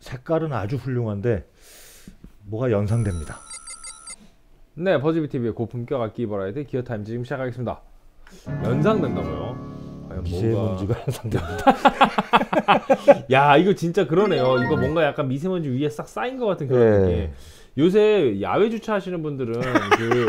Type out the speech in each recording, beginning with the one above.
색깔은 아주 훌륭한데 뭐가 연상됩니다. 네, 버즈비TV의 고품격 악기 버라이어티 기어타임즈 지금 시작하겠습니다. 연상된다고요? 미세먼지가 연상됩니다. 야, 이거 진짜 그러네요. 이거 뭔가 약간 미세먼지 위에 싹 쌓인 것 같은 그런 느낌. 네. 요새 야외 주차하시는 분들은 그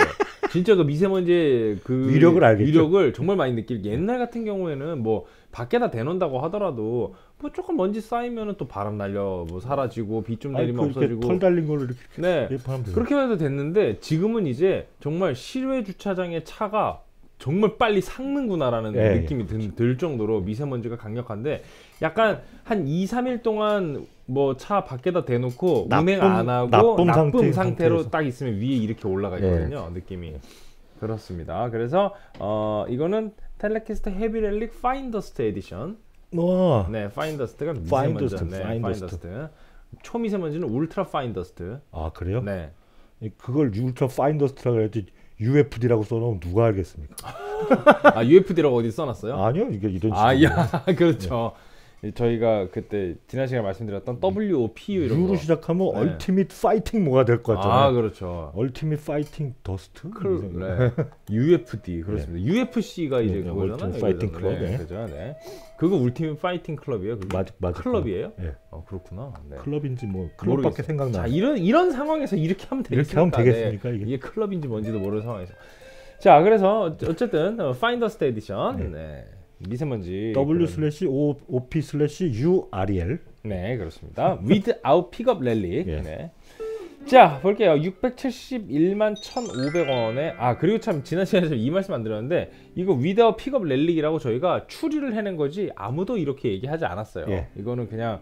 진짜 그 미세먼지의 그 위력을 알겠죠. 위력을 정말 많이 느낄. 옛날 같은 경우에는 뭐 밖에다 대놓는다고 하더라도 뭐 조금 먼지 쌓이면은 또 바람 날려 뭐 사라지고 비 좀 내리면 없어지고 털 달린 걸로 이렇게. 네, 그렇게 해도 됐는데 지금은 이제 정말 실외 주차장의 차가 정말 빨리 삭는구나라는 네, 느낌이 들 정도로 미세먼지가 강력한데, 약간 한 2-3일 동안 뭐 차 밖에다 대놓고 운행 안 하고 나쁨 상태로 딱 있으면 위에 이렇게 올라가 있거든요. 네, 느낌이 그렇습니다. 그래서 이거는 텔레캐스터 헤비 렐릭 파인 더스트 에디션. 와, 네, 파인 더스트가 미세먼지. 네, 파인 더스트. 초미세먼지는 울트라 파인 더스트. 아, 그래요? 네. 그걸 울트라 파인 더스트라고 해야지 UFD라고 써놓으면 누가 알겠습니까? 아, UFD라고 어디 써놨어요? 아니요, 이게 이런. 아, 야, 그렇죠. 네. 저희가 그때 지난 시간에 말씀드렸던 WOPU 이런 U로 거. 시작하면 네, 얼티밋 파이팅 뭐가 될 것 같잖아요. 아, 그렇죠. 얼티밋 파이팅 더스트. 네. UFD 그렇습니다. 네. UFC가 이제 네, 그거잖아요. 얼티밋 파이팅 클럽. 네, 그죠. 네. 그거 울티밋 파이팅 클럽이에요. 맞아. 클럽이에요? 예. 네. 아, 그렇구나. 네. 클럽인지 뭐 클럽밖에 생각나. 자, 이런 상황에서 이렇게 하면 되겠습니까? 이렇게 하면 되겠습니까? 네. 이게 클럽인지 뭔지도 모르는 상황에서. 자, 그래서 어쨌든 파인더스트 에디션. 네. 네. 미세먼지 W/OP/URL. 네, 그렇습니다. Without Pickup Relic. 예. 네. 자, 볼게요. 6,711,1,500원에 아, 그리고 참 지난 시간에 이 말씀 안 드렸는데, 이거 Without Pickup Relic이라고 저희가 추리를 해낸 거지 아무도 이렇게 얘기하지 않았어요. 예. 이거는 그냥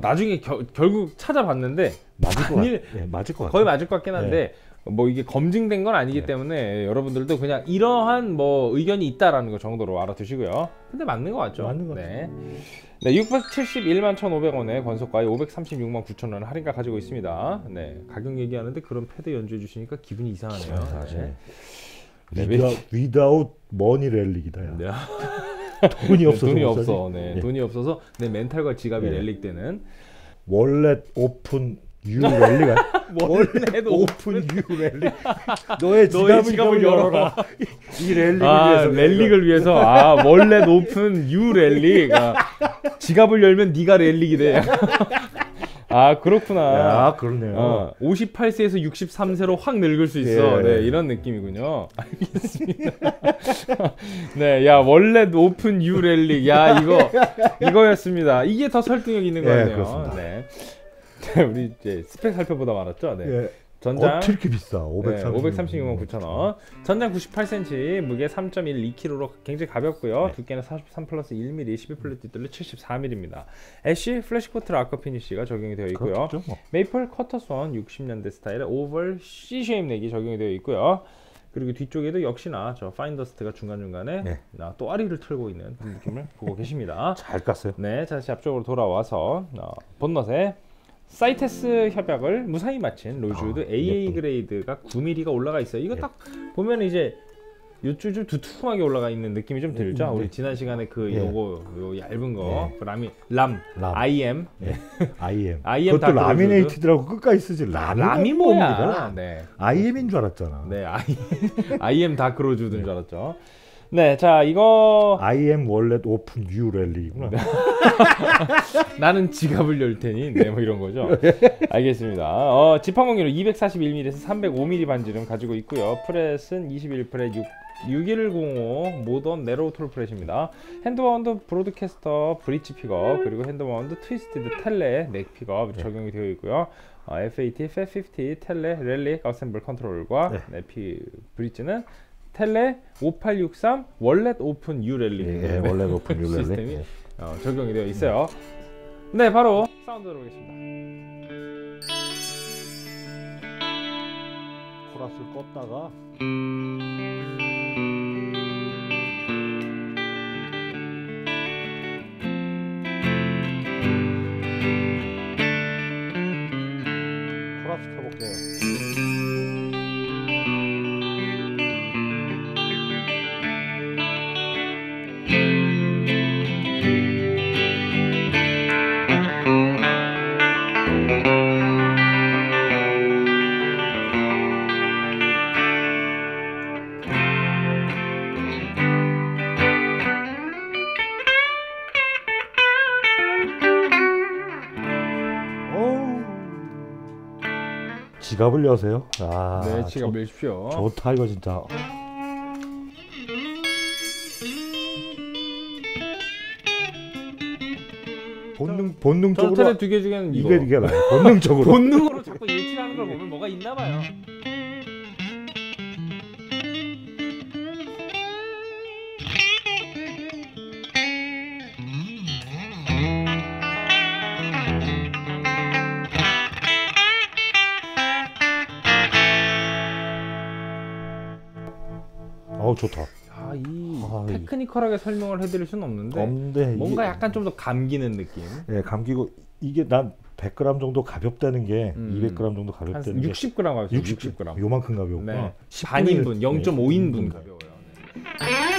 나중에 결국 찾아봤는데 맞을 것 같아요. 거의 맞을 것 같긴 한데. 예. 뭐 이게 검증된 건 아니기 네, 때문에 여러분들도 그냥 이러한 뭐 의견이 있다라는 거 정도로 알아두시고요. 근데 맞는 거 같죠? 맞는 거 같죠. 네. 네, 6,711,1,500원에 권속가에 5,369,000원 할인가 가지고 있습니다. 네, 가격 얘기하는데 그런 패드 연주해 주시니까 기분이 이상하네요. 네. 네. Without money 렐릭이다. 네. 돈이 없어서. 네. 네. 돈이 없어서 내 멘탈과 지갑이 네, 렐릭되는. 월렛 오픈 유 렐릭. 원래 오픈 유 렐릭. 너의 지갑을 열어라. 이 렐릭을 위해서. 렐릭을 위해서. 아, 원래 오픈 유 렐릭. 아, 지갑을 열면 네가 렐릭이 돼. 아, 그렇구나. 야, 그렇네요. 58세에서 63세로 확 늙을 수 있어. 예. 네, 이런 느낌이군요. 알겠습니다. 네, 야, 원래 오픈 유 렐릭. 야, 이거였습니다. 이게 더 설득력 있는 거 같네요. 예, 그렇습니다. 네. 우리 이제 스펙 살펴보다 말았죠. 네. 예. 전장 어떻게 이렇게 비싸? 5,369,000원. 전장 98cm, 무게 3.12kg로 굉장히 가볍고요. 네. 두께는 43+1mm, 12플랫 뒷돌로 74mm입니다. 애쉬 플래시 코트라 아크 피니쉬가 적용이 되어 있고요. 뭐. 메이플 커터스원 60년대 스타일의 오벌 C 쉐입 넥이 적용이 되어 있고요. 그리고 뒤쪽에도 역시나 저 파인더스트가 중간중간에 네, 또아리를 틀고 있는 그런 느낌을 보고 계십니다. 잘 깠어요. 네, 다시 앞쪽으로 돌아와서 본넛에 사이테스 협약을 무사히 마친 로즈우드 AA 그레이드가 9mm가 올라가 있어요. 이거 예, 딱 보면 이제 요쪽 좀 두툼하게 올라가 있는 느낌이 좀 들죠. 네. 우리 지난 시간에 그 예, 요 얇은 거 예, 그 람. IM 그것도 라미네이티드라고 끝까지 쓰지. 람이 뭐야? 네, IM인 줄 알았잖아. 네, IM 다크 로즈우드인 줄 알았죠. 네, 자, 이거 IM 원래 오픈 유 랠리구나. 나는 지갑을 열 테니. 네, 뭐 이런 거죠. 알겠습니다. 지판공유로 241mm에서 305mm 반지름 가지고 있고요. 프렛은 21프렛 6105 모던 네로우 톨 프렛입니다. 핸드마운드 브로드캐스터 브릿지 픽업, 그리고 핸드마운드 트위스티드 텔레 넥 픽업 네, 적용이 되어 있고요. FAT, FF50, 텔레, 렐릭, 어셈블 컨트롤과 네, 브릿지는 텔레 5863 월렛 오픈 유 렐릭. 예, 월렛 오픈 유 렐릭. 예. 적용이 되어 있어요. 네, 바로 사운드 들어보겠습니다. 코러스를 껐다가 코러스 시켜볼게요. 지갑을 여세요? 아, 네, 지갑 열십시오. 좋다 이거 진짜. 본능적으로 전태는 두 개 중에는 이게 나요. 본능적으로. 본능으로 자꾸 일치하는 걸 보면 뭐가 있나 봐요. 좋다. 아, 이 테크니컬하게 설명을 해드릴 수는 없는데 뭔가 약간 좀 더 감기는 느낌. 예, 감기고 이게 난 100g 정도 가볍다는 게 200g 정도 가볍다는 게 60g 가볍죠. 60g. 요만큼 가벼웠구나. 네. 반인분, 0.5인분 네. 가벼워요. 네.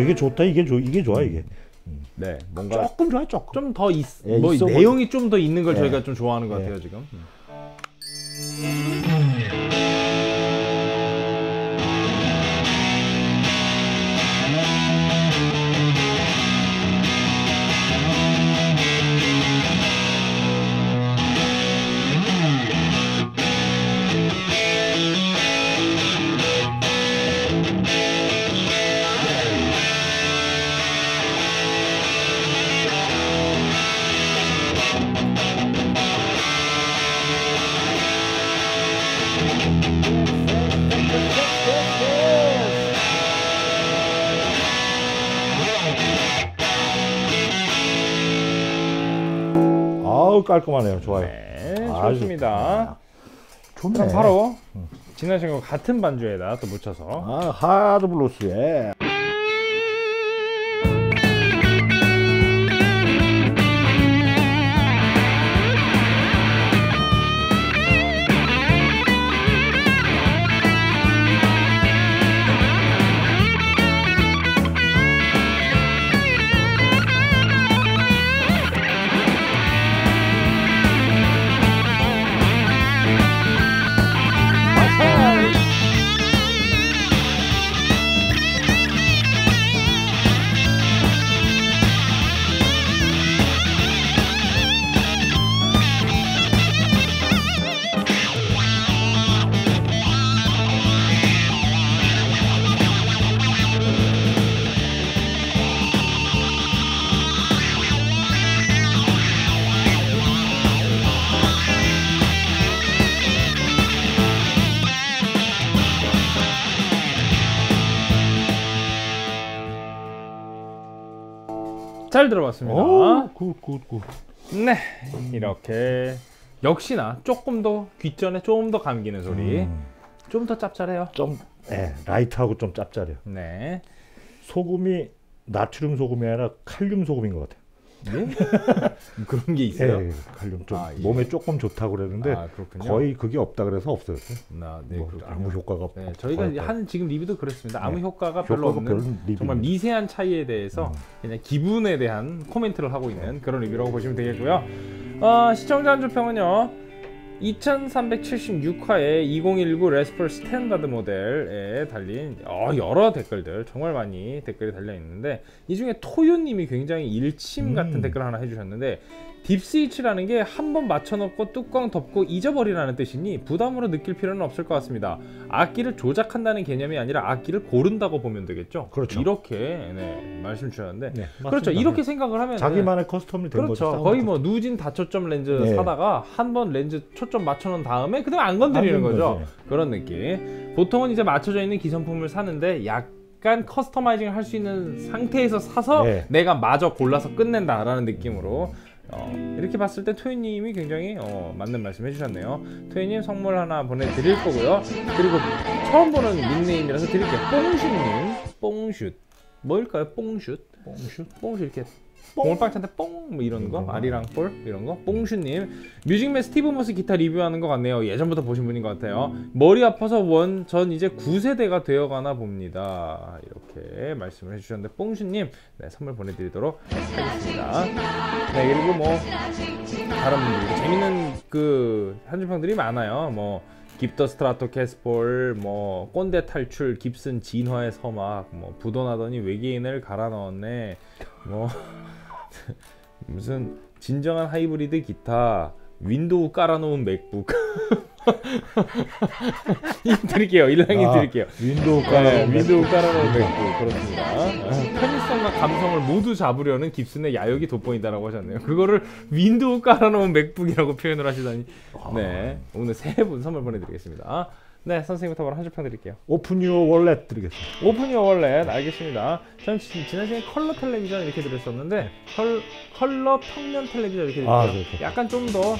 이게 좋다. 이게 좋아 이게. 네, 뭔가 조금 좋아 조금. 좀 더 예, 뭐 내용이 좀 더 있는 걸 예. 저희가 좀 좋아하는 것 같아요 예. 지금. 깔끔하네요. 좋아요. 네, 좋습니다. 좋네. 바로 지난 시간 같은 반주에다 또 묻혀서 하드 블루스에 잘 들어봤습니다. 굿. 네, 이렇게 역시나 조금 더 귓전에 조금 더 감기는 소리, 좀 더 짭짤해요. 좀, 네, 라이트하고 좀 짭짤해요. 네, 소금이 나트륨 소금이 아니라 칼륨 소금인 것 같아요. 예? 그런 게 있어요? 네, 칼륨 좀 예. 몸에 조금 좋다고 그랬는데 거의 그게 없다 그래서 없어졌어요. 네, 뭐 아무 효과가 없고. 네, 저희가 한 지금 리뷰도 그랬습니다. 아무 네. 효과가 별로 없는 정말 미세한 차이에 대해서 그냥 기분에 대한 코멘트를 하고 있는 그런 리뷰라고 보시면 되겠고요. 시청자 한줄평은요. 2376화에 2019 레스폴 스탠다드 모델에 달린 여러 댓글들 정말 많이 댓글이 달려 있는데 이 중에 토요님이 굉장히 일침 같은 댓글 하나 해주셨는데 딥스위치라는 게 한번 맞춰놓고 뚜껑 덮고 잊어버리라는 뜻이니 부담으로 느낄 필요는 없을 것 같습니다. 악기를 조작한다는 개념이 아니라 악기를 고른다고 보면 되겠죠. 그렇죠. 이렇게 네, 말씀 주셨는데 네, 그렇죠. 이렇게 생각을 하면 자기만의 커스텀이 된 그렇죠. 거죠. 거의 뭐 누진 다초점 렌즈 네. 사다가 한번 렌즈 초점 맞춰놓은 다음에 그냥 안 건드리는 거죠. 그런 느낌. 보통은 이제 맞춰져 있는 기성품을 사는데 약간 커스터마이징을 할 수 있는 상태에서 사서 네. 내가 마저 골라서 끝낸다라는 느낌으로 이렇게 봤을 때 토이님이 굉장히 맞는 말씀 해주셨네요. 토이님 선물 하나 보내드릴 거고요. 그리고 처음 보는 닉네임이라서 드릴게요. 뽕슛님, 뽕슛 뭘까요? 뽕슛? 뽕슛? 뽕슛 이렇게 공을 빵 찬데 뽕! 뭐 이런 거? 아리랑 볼? 이런 거? 뽕슈님 뮤직맨 스티브 모스 기타 리뷰하는 것 같네요. 예전부터 보신 분인 것 같아요. 머리 아파서 전 이제 9세대가 되어가나 봅니다. 이렇게 말씀을 해주셨는데 뽕슈님 네, 선물 보내드리도록 하겠습니다. 네, 그리고 뭐 다른 분들 재밌는 그 한줄평들이 많아요. 뭐 깁더 스트라토캐스폴, 뭐 꼰대 탈출, 깁슨 진화의 서막, 뭐 부도나더니 외계인을 갈아 넣었네, 뭐 무슨 진정한 하이브리드 기타, 윈도우 깔아놓은 맥북. 드릴게요. 일랑이 드릴게요. 윈도우 깔아놓은 맥북. 윈도우 깔아놓은 맥북. 그렇습니다. 편의성과 감성을 모두 잡으려는 깁슨의 야욕이 돋보인다라고 하셨네요. 그거를 윈도우 깔아놓은 맥북이라고 표현을 하시다니. 네, 오늘 세 분 선물 보내드리겠습니다. 네, 선생님부터 바로 한 줄평 드릴게요. 오픈 유어 월렛 드리겠습니다. 오픈 유어 월렛 알겠습니다. 전 지난 시간에 컬러 텔레비전 이렇게 드렸었는데 컬러 평면 텔레비전 이렇게 드렸어요. 네, 약간 좀 더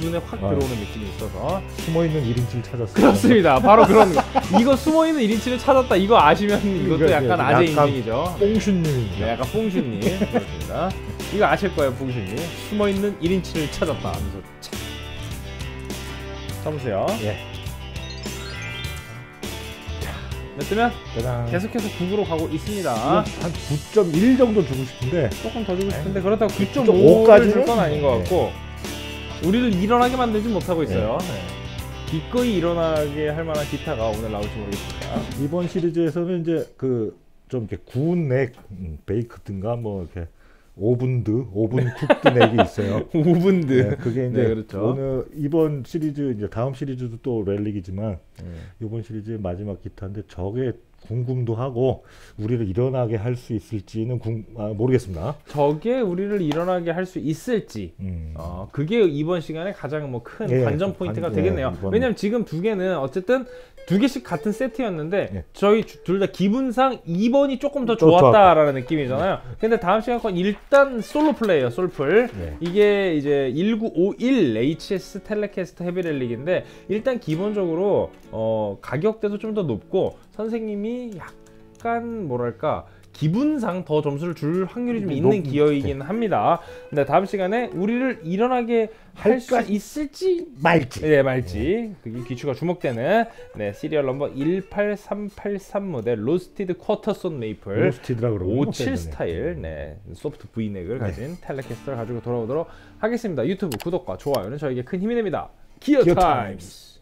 눈에 확 들어오는 느낌이 있어서 숨어있는 1인치를 찾았어요. 그렇습니다. 바로 그런 거. 이거 숨어있는 1인치를 찾았다 이거 아시면 이것도 약간 아재 인증이죠. 뽕슈님입니다. 네, 약간 뽕슈님. 그렇습니다. 이거 아실 거예요. 뽕슈님 숨어있는 1인치를 찾았다 하면서 참으세요. 예. 뜨면 계속해서 9으로 가고 있습니다. 한 9.1 정도 주고 싶은데 조금 더 주고 싶은데 그렇다고 9.5까지 줄 건 아닌 것 같고 우리를 일어나게 만들지 못하고 있어요. 네. 기꺼이 일어나게 할 만한 기타가 오늘 나올지 모르겠습니다. 이번 시리즈에서는 이제 그 좀 이렇게 구운 넥 베이크든가 뭐 이렇게 오븐 쿡드 넥이 있어요. 오븐드. 네, 그게 이제 네, 그렇죠. 오늘 이번 시리즈 이제 다음 시리즈도 또 렐릭이지만 이번 시리즈의 마지막 기타인데 저게 궁금도 하고 우리를 일어나게 할 수 있을지는 모르겠습니다. 저게 우리를 일어나게 할 수 있을지 그게 이번 시간에 가장 뭐 큰 관전 포인트가 되겠네요. 왜냐면 지금 두 개는 어쨌든 두 개씩 같은 세트였는데 저희 둘 다 기분상 2번이 조금 더 좋았다라는 느낌이잖아요. 근데 다음 시간 건 일단 솔로 플레이예요. 솔플. 이게 이제 1951 HS 텔레캐스터 헤비 렐릭인데 일단 기본적으로 가격대도 좀 더 높고 선생님이 약간 뭐랄까 기분상 더 점수를 줄 확률이 좀 있는 기어이긴 합니다. 근데 다음 시간에 우리를 일어나게 할 수 있을지 말지 네 말지 그게 귀추가 주목되는 네 시리얼 넘버 18383 모델 로스티드 쿼터손 메이플 로스티드라 그러고 57 스타일 네 소프트 V넥을 가진 텔레캐스터를 가지고 돌아오도록 하겠습니다. 유튜브 구독과 좋아요는 저에게 큰 힘이 됩니다. 기어 타임스.